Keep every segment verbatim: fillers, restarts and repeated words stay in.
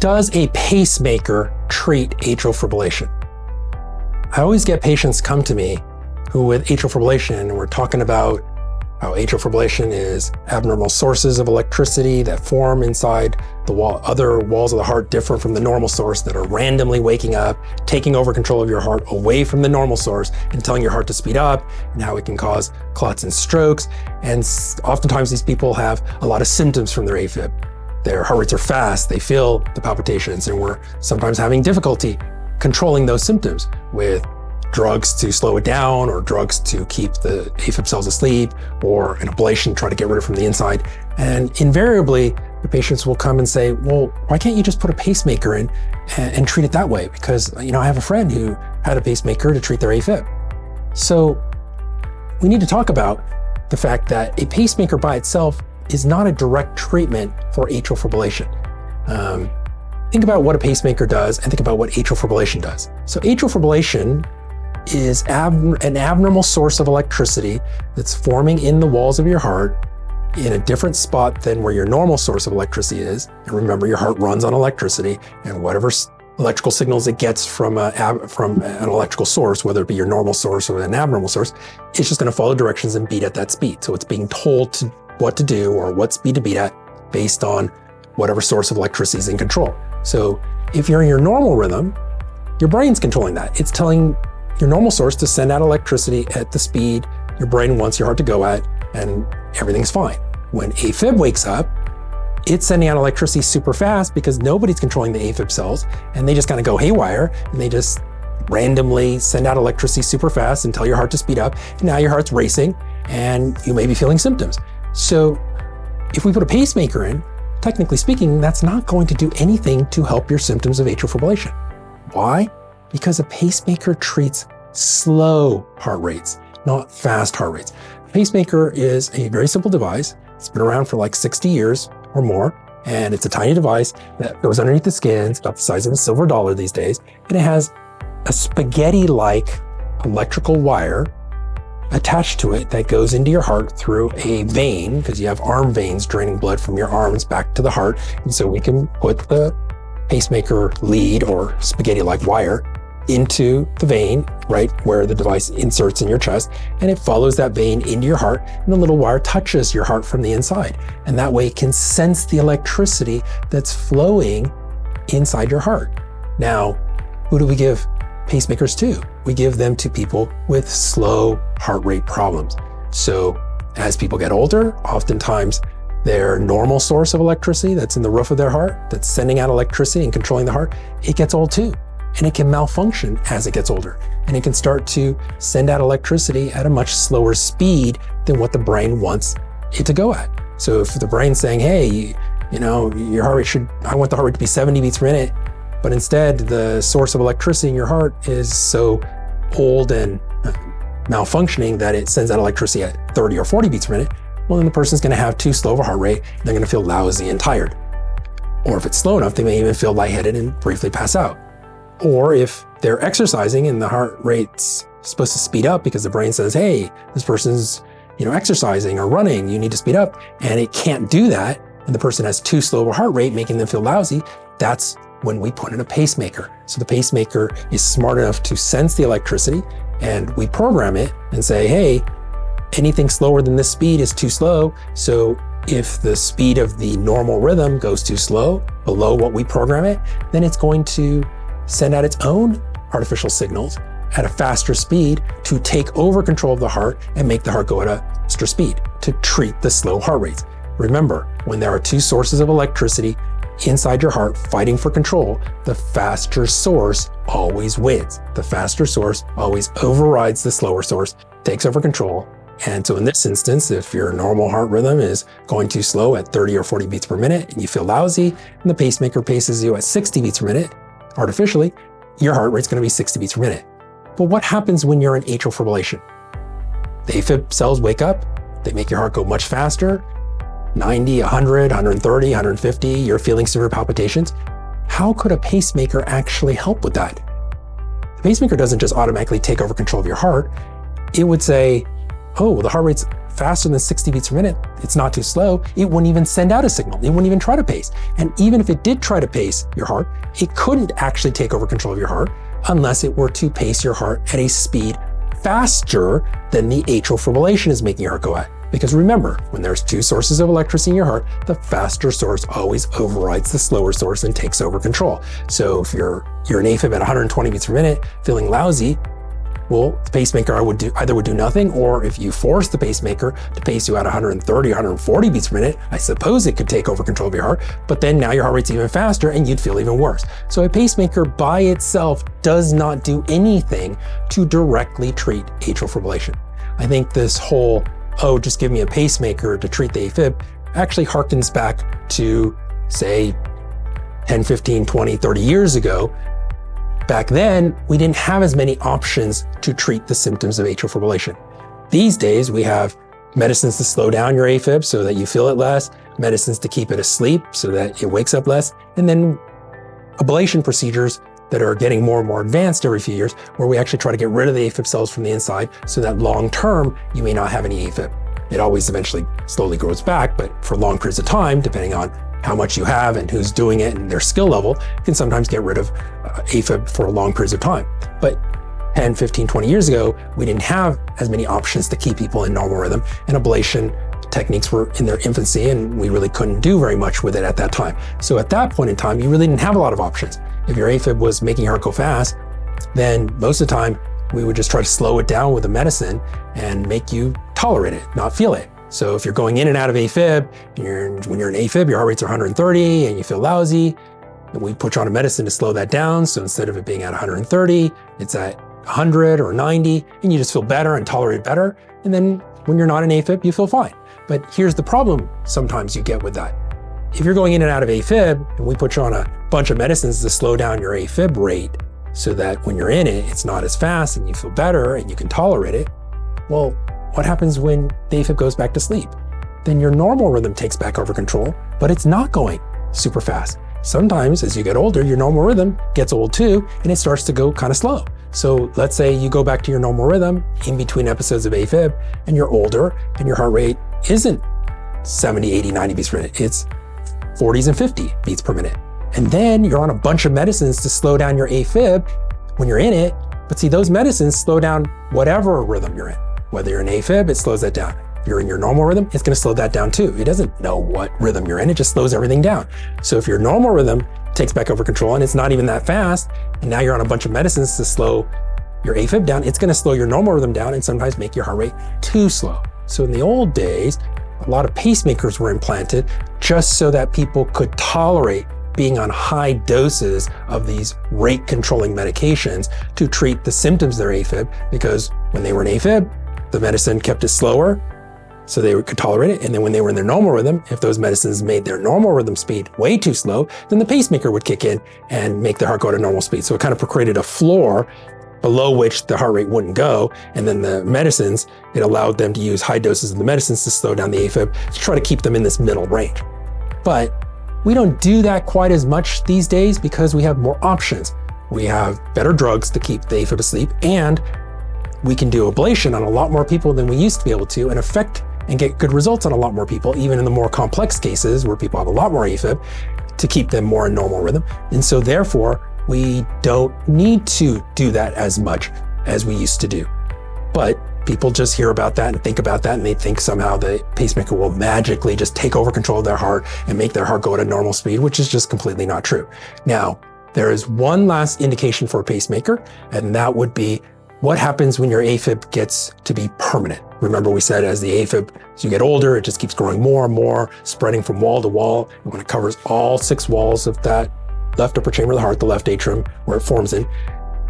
Does a pacemaker treat atrial fibrillation? I always get patients come to me who with atrial fibrillation, and we're talking about how atrial fibrillation is abnormal sources of electricity that form inside the wall, other walls of the heart different from the normal source that are randomly waking up, taking over control of your heart away from the normal source and telling your heart to speed up, and how it can cause clots and strokes. And oftentimes these people have a lot of symptoms from their AFib. Their heart rates are fast, they feel the palpitations, and we're sometimes having difficulty controlling those symptoms with drugs to slow it down, or drugs to keep the AFib cells asleep, or an ablation, try to get rid of it from the inside. And invariably, the patients will come and say, well, why can't you just put a pacemaker in and, and treat it that way? Because, you know, I have a friend who had a pacemaker to treat their AFib. So we need to talk about the fact that a pacemaker by itself is not a direct treatment for atrial fibrillation. Um, think about what a pacemaker does and think about what atrial fibrillation does. So atrial fibrillation is ab- an abnormal source of electricity that's forming in the walls of your heart in a different spot than where your normal source of electricity is. And remember, your heart runs on electricity, and whatever electrical signals it gets from, a ab- from an electrical source, whether it be your normal source or an abnormal source, it's just gonna follow directions and beat at that speed. So it's being told to what to do or what speed to beat at based on whatever source of electricity is in control. So if you're in your normal rhythm, your brain's controlling that. It's telling your normal source to send out electricity at the speed your brain wants your heart to go at, and everything's fine. When AFib wakes up, it's sending out electricity super fast because nobody's controlling the AFib cells, and they just kind of go haywire, and they just randomly send out electricity super fast and tell your heart to speed up. And now your heart's racing and you may be feeling symptoms. So if we put a pacemaker in, technically speaking, that's not going to do anything to help your symptoms of atrial fibrillation. Why? Because a pacemaker treats slow heart rates, not fast heart rates. A pacemaker is a very simple device. It's been around for like sixty years or more, and it's a tiny device that goes underneath the skin. It's about the size of a silver dollar these days, and it has a spaghetti-like electrical wire attached to it that goes into your heart through a vein, because you have arm veins draining blood from your arms back to the heart. And so we can put the pacemaker lead or spaghetti-like wire into the vein, right where the device inserts in your chest, and it follows that vein into your heart, and the little wire touches your heart from the inside. And that way it can sense the electricity that's flowing inside your heart. Now, who do we give pacemakers to? We give them to people with slow heart rate problems. So as people get older, oftentimes their normal source of electricity that's in the roof of their heart, that's sending out electricity and controlling the heart, it gets old too. And it can malfunction as it gets older. And it can start to send out electricity at a much slower speed than what the brain wants it to go at. So if the brain's saying, hey, you, you know, your heart rate should, I want the heart rate to be seventy beats per minute, but instead the source of electricity in your heart is so old and malfunctioning that it sends out electricity at thirty or forty beats per minute, well, then the person's gonna have too slow of a heart rate, and they're gonna feel lousy and tired. Or if it's slow enough, they may even feel lightheaded and briefly pass out. Or if they're exercising and the heart rate's supposed to speed up because the brain says, hey, this person's, you know, exercising or running, you need to speed up, and it can't do that, and the person has too slow of a heart rate, making them feel lousy, that's when we put in a pacemaker. So the pacemaker is smart enough to sense the electricity, and we program it and say, hey, anything slower than this speed is too slow. So if the speed of the normal rhythm goes too slow, below what we program it, then it's going to send out its own artificial signals at a faster speed to take over control of the heart and make the heart go at a faster speed to treat the slow heart rates. Remember, when there are two sources of electricity inside your heart fighting for control, the faster source always wins. The faster source always overrides the slower source, takes over control. And so in this instance, if your normal heart rhythm is going too slow at thirty or forty beats per minute and you feel lousy, and the pacemaker paces you at sixty beats per minute, artificially, your heart rate's gonna be sixty beats per minute. But what happens when you're in atrial fibrillation? The AFib cells wake up, they make your heart go much faster, ninety, one hundred, one thirty, one fifty, you're feeling severe palpitations. How could a pacemaker actually help with that? The pacemaker doesn't just automatically take over control of your heart. It would say, oh, the heart rate's faster than sixty beats per minute, it's not too slow, it wouldn't even send out a signal. It wouldn't even try to pace. And even if it did try to pace your heart, it couldn't actually take over control of your heart unless it were to pace your heart at a speed faster than the atrial fibrillation is making your heart go at. Because remember, when there's two sources of electricity in your heart, the faster source always overrides the slower source and takes over control. So if you're, you're an AFib at one hundred twenty beats per minute, feeling lousy, well, the pacemaker would do, either would do nothing, or if you force the pacemaker to pace you at one hundred thirty, one hundred forty beats per minute, I suppose it could take over control of your heart, but then now your heart rate's even faster and you'd feel even worse. So a pacemaker by itself does not do anything to directly treat atrial fibrillation. I think this whole, oh, just give me a pacemaker to treat the AFib, actually harkens back to, say, ten, fifteen, twenty, thirty years ago. Back then, we didn't have as many options to treat the symptoms of atrial fibrillation. These days, we have medicines to slow down your AFib so that you feel it less, medicines to keep it asleep so that it wakes up less, and then ablation procedures that are getting more and more advanced every few years, where we actually try to get rid of the AFib cells from the inside so that long-term, you may not have any AFib. It always eventually slowly grows back, but for long periods of time, depending on how much you have and who's doing it and their skill level, can sometimes get rid of uh, AFib for long periods of time. But ten, fifteen, twenty years ago, we didn't have as many options to keep people in normal rhythm, and ablation techniques were in their infancy and we really couldn't do very much with it at that time. So at that point in time, you really didn't have a lot of options. If your AFib was making your heart go fast, then most of the time, we would just try to slow it down with a medicine and make you tolerate it, not feel it. So if you're going in and out of AFib, you're, when you're in AFib, your heart rates are one hundred thirty and you feel lousy, and we put you on a medicine to slow that down. So instead of it being at one hundred thirty, it's at one hundred or ninety, and you just feel better and tolerate better. And then when you're not in AFib, you feel fine. But here's the problem sometimes you get with that. If you're going in and out of AFib, and we put you on a bunch of medicines to slow down your AFib rate so that when you're in it, it's not as fast and you feel better and you can tolerate it, well, what happens when the AFib goes back to sleep? Then your normal rhythm takes back over control, but it's not going super fast. Sometimes as you get older, your normal rhythm gets old too, and it starts to go kind of slow. So let's say you go back to your normal rhythm in between episodes of AFib, and you're older and your heart rate isn't seventy, eighty, ninety beats per minute, it's forties and fifty beats per minute. And then you're on a bunch of medicines to slow down your AFib when you're in it, but see, those medicines slow down whatever rhythm you're in. Whether you're in AFib, it slows that down. If you're in your normal rhythm, it's gonna slow that down too. It doesn't know what rhythm you're in, it just slows everything down. So if your normal rhythm takes back over control and it's not even that fast, and now you're on a bunch of medicines to slow your AFib down, it's gonna slow your normal rhythm down and sometimes make your heart rate too slow. So in the old days, a lot of pacemakers were implanted just so that people could tolerate being on high doses of these rate controlling medications to treat the symptoms of their AFib, because when they were in AFib, the medicine kept it slower so they could tolerate it. And then when they were in their normal rhythm, if those medicines made their normal rhythm speed way too slow, then the pacemaker would kick in and make the heart go to normal speed. So it kind of created a floor below which the heart rate wouldn't go. And then the medicines, it allowed them to use high doses of the medicines to slow down the AFib to try to keep them in this middle range. But we don't do that quite as much these days because we have more options. We have better drugs to keep the AFib asleep, and we can do ablation on a lot more people than we used to be able to, and affect and get good results on a lot more people, even in the more complex cases where people have a lot more AFib, to keep them more in normal rhythm. And so therefore, we don't need to do that as much as we used to do. But people just hear about that and think about that, and they think somehow the pacemaker will magically just take over control of their heart and make their heart go at a normal speed, which is just completely not true. Now, there is one last indication for a pacemaker, and that would be what happens when your AFib gets to be permanent. Remember, we said as the AFib, as you get older, it just keeps growing more and more, spreading from wall to wall. And when it covers all six walls of that left upper chamber of the heart, the left atrium, where it forms in,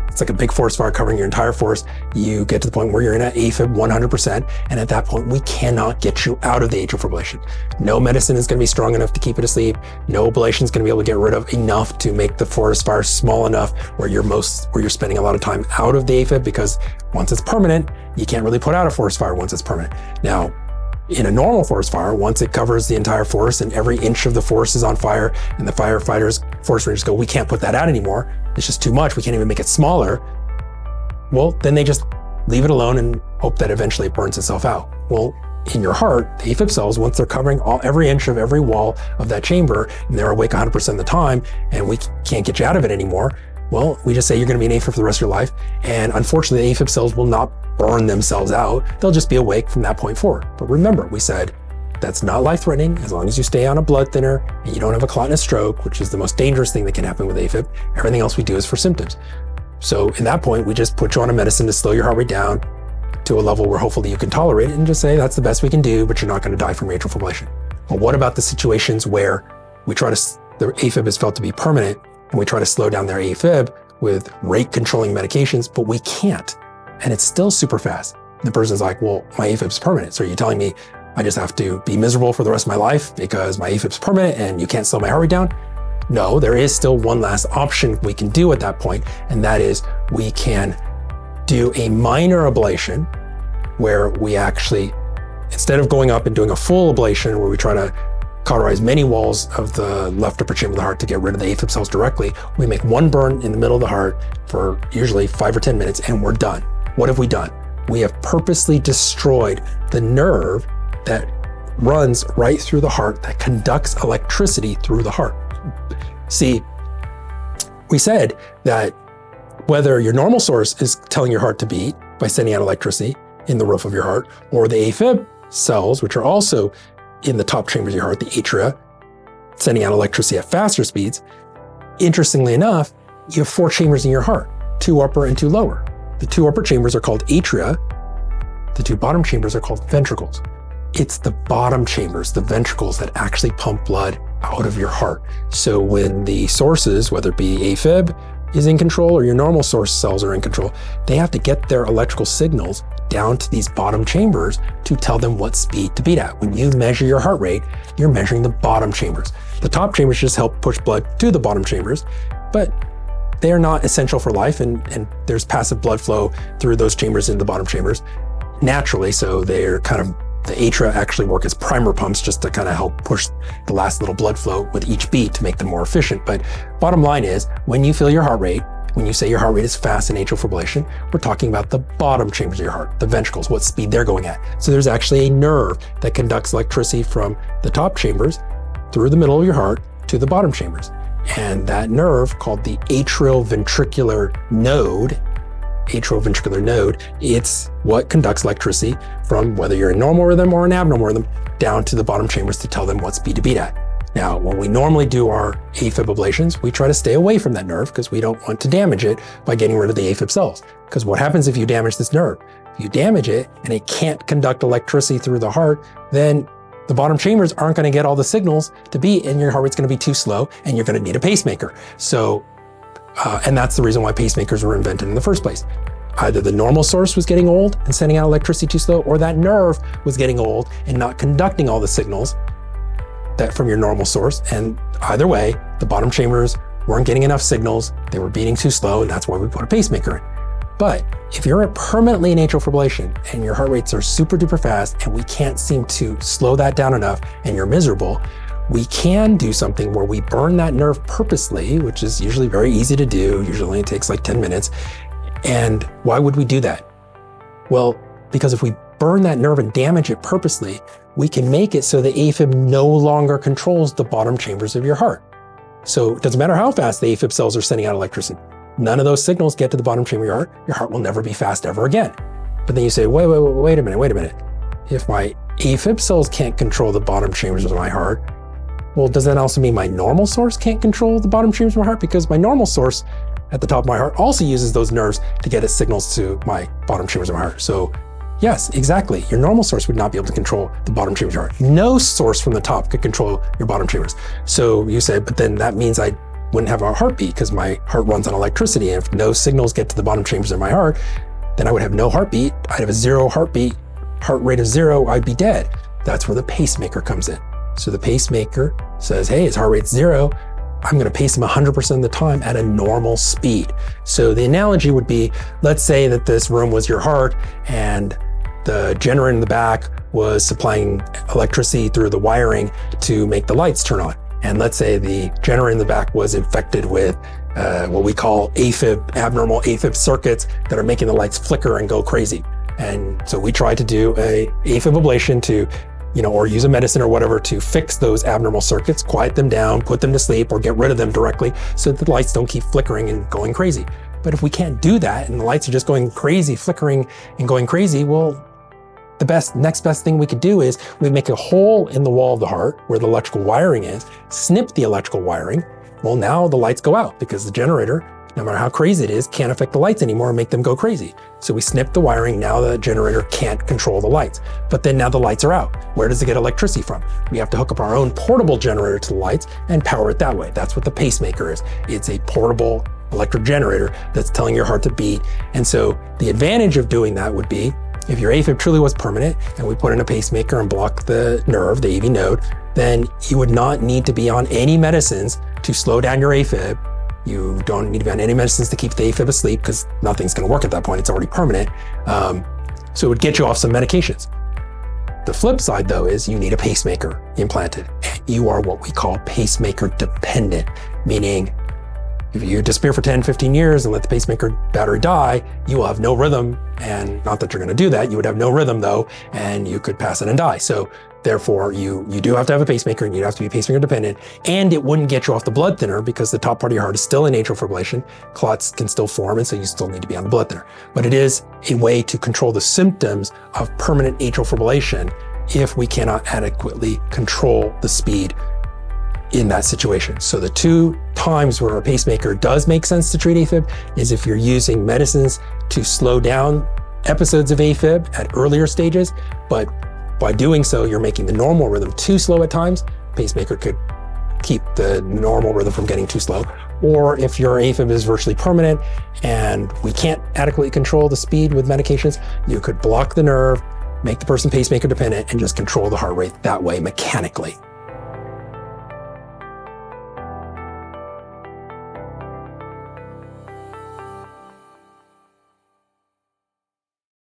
it's like a big forest fire covering your entire forest. You get to the point where you're in an AFib one hundred percent. And at that point, we cannot get you out of the atrial fibrillation. No medicine is gonna be strong enough to keep it asleep. No ablation is gonna be able to get rid of enough to make the forest fire small enough where you're most, where you're spending a lot of time out of the AFib, because once it's permanent, you can't really put out a forest fire once it's permanent. Now, in a normal forest fire, once it covers the entire forest and every inch of the forest is on fire and the firefighters, forest rangers go, we can't put that out anymore. It's just too much. We can't even make it smaller. Well, then they just leave it alone and hope that eventually it burns itself out. Well, in your heart, the AFib cells, once they're covering all every inch of every wall of that chamber, and they're awake one hundred percent of the time, and we can't get you out of it anymore, well, we just say you're gonna be an AFib for the rest of your life. And unfortunately, AFib cells will not burn themselves out. They'll just be awake from that point forward. But remember, we said, that's not life-threatening as long as you stay on a blood thinner and you don't have a clot and a stroke, which is the most dangerous thing that can happen with AFib. Everything else we do is for symptoms. So in that point, we just put you on a medicine to slow your heart rate down to a level where hopefully you can tolerate it and just say, that's the best we can do, but you're not gonna die from atrial fibrillation. Well, what about the situations where we try to, the AFib is felt to be permanent, and we try to slow down their AFib with rate controlling medications, but we can't, and it's still super fast. The person's like, well, my AFib's permanent. So are you telling me I just have to be miserable for the rest of my life because my AFib's permanent and you can't slow my heart rate down? No, there is still one last option we can do at that point, and that is we can do a minor ablation where we actually, instead of going up and doing a full ablation where we try to cauterize many walls of the left upper chamber of the heart to get rid of the AFib cells directly, we make one burn in the middle of the heart for usually five or ten minutes and we're done. What have we done? We have purposely destroyed the nerve that runs right through the heart, that conducts electricity through the heart. See, we said that whether your normal source is telling your heart to beat by sending out electricity in the roof of your heart, or the AFib cells, which are also in the top chambers of your heart, the atria, sending out electricity at faster speeds. Interestingly enough, you have four chambers in your heart, two upper and two lower. The two upper chambers are called atria. The two bottom chambers are called ventricles. It's the bottom chambers, the ventricles, that actually pump blood out of your heart. So when the sources, whether it be AFib, is in control or your normal source cells are in control, they have to get their electrical signals down to these bottom chambers to tell them what speed to beat at. When you measure your heart rate, you're measuring the bottom chambers. The top chambers just help push blood to the bottom chambers, but they are not essential for life, and, and there's passive blood flow through those chambers into the bottom chambers naturally, so they're kind of, the atria actually work as primer pumps just to kind of help push the last little blood flow with each beat to make them more efficient. But bottom line is, when you feel your heart rate, when you say your heart rate is fast in atrial fibrillation, we're talking about the bottom chambers of your heart, the ventricles, what speed they're going at. So there's actually a nerve that conducts electricity from the top chambers through the middle of your heart to the bottom chambers. And that nerve, called the atrioventricular node, atrioventricular node, it's what conducts electricity from whether you're in normal rhythm or an abnormal rhythm down to the bottom chambers to tell them what speed to beat at. Now, when we normally do our AFib ablations, we try to stay away from that nerve because we don't want to damage it by getting rid of the AFib cells. Because what happens if you damage this nerve? If you damage it and it can't conduct electricity through the heart, then the bottom chambers aren't going to get all the signals to beat, and your heart rate's going to be too slow and you're going to need a pacemaker. So Uh, and that's the reason why pacemakers were invented in the first place. Either the normal source was getting old and sending out electricity too slow, or that nerve was getting old and not conducting all the signals that from your normal source. And either way, the bottom chambers weren't getting enough signals, they were beating too slow, and that's why we put a pacemaker in. But if you're permanently in atrial fibrillation and your heart rates are super duper fast and we can't seem to slow that down enough and you're miserable, we can do something where we burn that nerve purposely, which is usually very easy to do. Usually it takes like ten minutes. And why would we do that? Well, because if we burn that nerve and damage it purposely, we can make it so the AFib no longer controls the bottom chambers of your heart. So it doesn't matter how fast the AFib cells are sending out electricity. None of those signals get to the bottom chamber of your heart. Your heart will never be fast ever again. But then you say, wait, wait, wait, wait a minute, wait a minute. If my AFib cells can't control the bottom chambers of my heart, well, does that also mean my normal source can't control the bottom chambers of my heart? Because my normal source at the top of my heart also uses those nerves to get its signals to my bottom chambers of my heart. So yes, exactly. Your normal source would not be able to control the bottom chambers of your heart. No source from the top could control your bottom chambers. So you say, but then that means I wouldn't have a heartbeat because my heart runs on electricity. And if no signals get to the bottom chambers of my heart, then I would have no heartbeat. I'd have a zero heartbeat, heart rate of zero, I'd be dead. That's where the pacemaker comes in. So the pacemaker says, hey, his heart rate's zero. I'm gonna pace him one hundred percent of the time at a normal speed. So the analogy would be, let's say that this room was your heart and the generator in the back was supplying electricity through the wiring to make the lights turn on. And let's say the generator in the back was infected with uh, what we call AFib, abnormal AFib circuits that are making the lights flicker and go crazy. And so we tried to do a AFib ablation to, you know, or use a medicine or whatever to fix those abnormal circuits, quiet them down, put them to sleep, or get rid of them directly so that the lights don't keep flickering and going crazy. But if we can't do that and the lights are just going crazy, flickering and going crazy, well, the best next best thing we could do is we make a hole in the wall of the heart where the electrical wiring is, snip the electrical wiring. Well, now the lights go out because the generator, no matter how crazy it is, can't affect the lights anymore and make them go crazy. So we snipped the wiring, now the generator can't control the lights. But then now the lights are out. Where does it get electricity from? We have to hook up our own portable generator to the lights and power it that way. That's what the pacemaker is. It's a portable electric generator that's telling your heart to beat. And so the advantage of doing that would be if your AFib truly was permanent and we put in a pacemaker and block the nerve, the A V node, then you would not need to be on any medicines to slow down your AFib. You don't need to be on any medicines to keep the AFib asleep because nothing's going to work at that point. It's already permanent. Um, so it would get you off some medications. The flip side, though, is you need a pacemaker implanted. And you are what we call pacemaker dependent, meaning if you disappear for ten, fifteen years and let the pacemaker battery die, you will have no rhythm. And not that you're going to do that, you would have no rhythm though, and you could pass it and die. So therefore you, you do have to have a pacemaker and you'd have to be pacemaker dependent, and it wouldn't get you off the blood thinner because the top part of your heart is still in atrial fibrillation. Clots can still form, and so you still need to be on the blood thinner. But it is a way to control the symptoms of permanent atrial fibrillation if we cannot adequately control the speed in that situation. So the two times where a pacemaker does make sense to treat AFib is if you're using medicines to slow down episodes of AFib at earlier stages, but by doing so, you're making the normal rhythm too slow at times. Pacemaker could keep the normal rhythm from getting too slow. Or if your AFib is virtually permanent and we can't adequately control the speed with medications, you could block the nerve, make the person pacemaker dependent, and just control the heart rate that way mechanically.